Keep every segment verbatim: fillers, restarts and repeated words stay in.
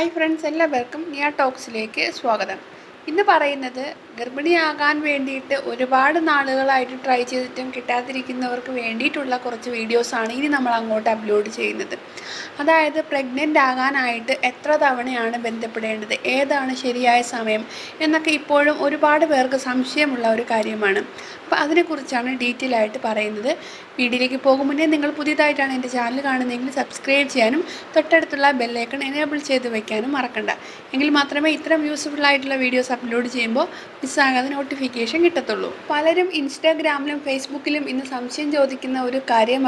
Hi friends, welcome to Talks. Today we will talk about the Garbini try system. We will upload videos on that is pregnant Agan If you have any details about the video, please subscribe to the bell icon and enable the bell. If you have useful videos, upload the notification. If you have Instagram and Facebook, you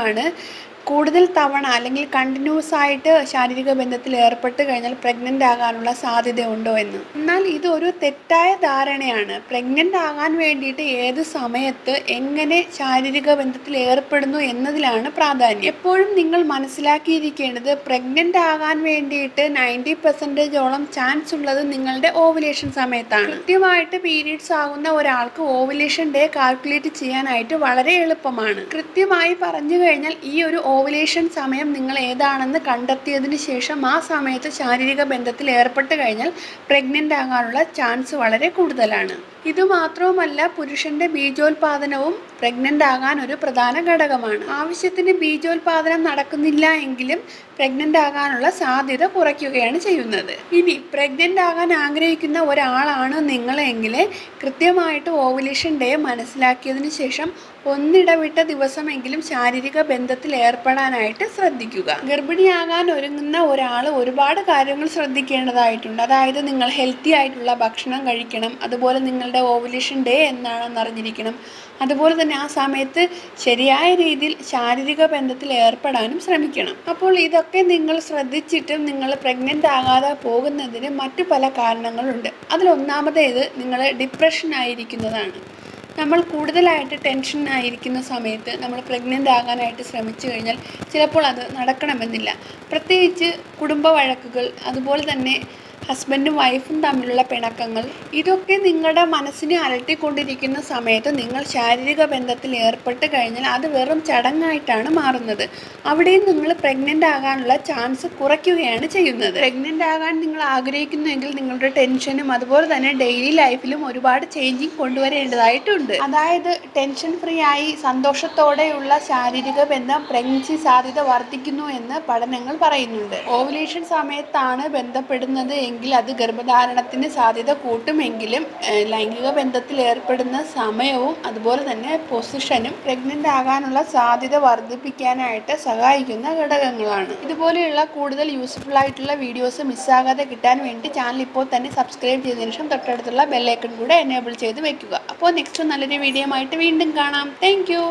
കൂടുതൽ തവണ അല്ലെങ്കിൽ continuous ആയിട്ട് ശാരീരിക ബന്ധത്തിൽ ഏർപ്പെട്ട് കഴിഞ്ഞാൽ pregnant ആകാനുള്ള സാധ്യതയുണ്ടോ എന്ന്. എന്നാൽ ഇത് ഒരു തെറ്റായ ധാരണയാണ്. പ്രഗ്നന്റ് ആകാൻ വേണ്ടിയിട്ട് ഏത് സമയത്ത് എങ്ങനെ ശാരീരിക ബന്ധത്തിൽ ഏർപ്പെടുന്നു എന്നതിലാണ് പ്രാധാന്യം. എപ്പോഴും നിങ്ങൾ മനസ്സിലാക്കിയിരിക്കേണ്ടത് പ്രഗ്നന്റ് ആകാൻ വേണ്ടിയിട്ട് ninety percent ഓളം ചാൻസ് ഉള്ളത് നിങ്ങളുടെ ഓവുലേഷൻ സമയത്താണ്. കൃത്യമായിട്ട് പീരിയഡ്സ് ആകുന്ന ഒരാൾക്ക് ഓവുലേഷൻ ഡേ കാൽക്കുലേറ്റ് ചെയ്യാനായിട്ട് വളരെ എളുപ്പമാണ്. കൃത്യമായി പറഞ്ഞു കഴിഞ്ഞാൽ ഈ ഒരു Ovulation സമയം നിങ്ങൾ ഏതാണെന്ന് കണ്ടെത്തിയതിനു ശേഷം ആ സമയത്ത് ശാരീരിക ബന്ധത്തിൽ ഏർപ്പെട്ട് കഴിഞ്ഞാൽ pregnant ആകാനുള്ള ചാൻസ് വളരെ കൂടുതലാണ്. ഇത് മാത്രമല്ല പുരുഷന്റെ ബീജോൽപാദനവും pregnant ആകാൻ ഒരു പ്രധാന ഘടകമാണ്. ആവശ്യത്തിന് ബീജോൽപാദനം നടക്കുന്നില്ലെങ്കിലും pregnant ആകാനുള്ള സാധ്യത കുറയ്ക്കുകയാണ് ചെയ്യുന്നത്. ഇനി pregnant ആകാൻ ആഗ്രഹിക്കുന്ന ഒരാളാണ് നിങ്ങളെങ്കിൽ കൃത്യമായിട്ട് ovulation day മനസ്സിലാക്കിയതിനു ശേഷം ഒന്നിടവിട്ട ദിവസമെങ്കിലും ശാരീരിക ബന്ധത്തിൽ ഏർപ്പെടാനായിട്ട് ശ്രദ്ധിക്കുക. ഗർഭിണിയാകാൻ ഒരുങ്ങുന്ന ഒരാൾ ഒരുപാട് കാര്യങ്ങൾ ശ്രദ്ധിക്കേണ്ടതായിട്ടുണ്ട്. അതായത് നിങ്ങൾ ഹെൽത്തി ആയിട്ടുള്ള ഭക്ഷണം കഴിക്കണം. അതുപോലെ നിങ്ങളുടെ ഓവുലേഷൻ ഡേ എന്നാണെന്ന് അറിഞ്ഞിരിക്കണം. അതുപോലെ തന്നെ ആ സമയത്ത് ശരിയായ രീതിയിൽ ശാരീരിക ബന്ധത്തിൽ ഏർപ്പെടാനും ശ്രമിക്കണം. അപ്പോൾ ഇതൊക്കെ നിങ്ങൾ ശ്രദ്ധിച്ചിട്ടും നിങ്ങൾ പ്രഗ്നന്റ് ആകാതെ പോകുന്നതിന് മറ്റു പല കാരണങ്ങളുണ്ട്. അതിലൊന്നാമത്തേത് നിങ്ങൾ ഡിപ്രഷൻ ആയിരിക്കുന്നതാണ്. നമ്മൾ കൂടുതലായിട്ട് ടെൻഷൻ ആയിരിക്കുന്ന സമയത്ത് നമ്മൾ പ്രഗ്നന്റ് ആകാനായിട്ട് ശ്രമിച്ചു കഴിഞ്ഞാൽ ചിലപ്പോൾ അത് നടക്കണമെന്നില്ല. പ്രത്യേകിച്ച് കുടുംബ വഴക്കുകൾ, അതുപോലെ തന്നെ ഹസ്ബൻഡും വൈഫും തമ്മിലുള്ള പിണക്കങ്ങൾ, ഇതൊക്കെ നിങ്ങളുടെ മനസ്സിനെ അലട്ടിക്കൊണ്ടിരിക്കുന്ന സമയത്ത് നിങ്ങൾ ശാരീരിക ബന്ധത്തിൽ ഏർപ്പെട്ട് കഴിഞ്ഞാൽ അത് വെറും ചടങ്ങായിട്ടാണ് മാറുന്നത്. അവിടെയും നിങ്ങൾ പ്രഗ്നന്റ് ആകാനുള്ള ചാൻസ് കുറയ്ക്കുകയാണ് ചെയ്യുന്നത്. പ്രഗ്നന്റ് ആകാൻ നിങ്ങൾ ആഗ്രഹിക്കുന്നുവെങ്കിൽ നിങ്ങളുടെ ടെൻഷനും അതുപോലെ തന്നെ ഡെയിലി ലൈഫിലും ഒരുപാട് ചേഞ്ചിങ് കൊണ്ടുവരേണ്ടതായിട്ടുണ്ട്. അതായത് ടെൻഷൻ ഫ്രീ ആയി സന്തോഷത്തോടെയുള്ള ശാരീരിക ബന്ധം പ്രഗ്നൻസി സാധ്യത വർദ്ധിക്കുന്നു എന്ന് പഠനങ്ങൾ പറയുന്നുണ്ട്. ഓവുലേഷൻ സമയത്താണ് ബന്ധപ്പെടുന്നത് എങ്കിൽ അത് ഗർഭധാരണത്തിന് സാധ്യത കൂട്ടുമെങ്കിലും ലൈംഗിക ബന്ധത്തിൽ ഏർപ്പെടുന്ന സമയവും അതുപോലെ തന്നെ പൊസിഷനും പ്രഗ്നന്റ് ആകാനുള്ള സാധ്യത വർദ്ധിപ്പിക്കാനായിട്ട് സഹായിക്കുന്ന ഘടകങ്ങളാണ്. ഇതുപോലെയുള്ള കൂടുതൽ യൂസ്ഫുൾ ആയിട്ടുള്ള വീഡിയോസ് മിസ്സാകാതെ കിട്ടാൻ വേണ്ടി ചാനൽ ഇപ്പോൾ തന്നെ സബ്സ്ക്രൈബ് ചെയ്തതിനു ശേഷം തൊട്ടടുത്തുള്ള ബെൽ ഐക്കൺ കൂടെ എനേബിൾ ചെയ്ത് വെക്കുക. അപ്പോൾ നെക്സ്റ്റ് നല്ലൊരു വീഡിയോ ആയിട്ട് വീണ്ടും കാണാം. Thank U.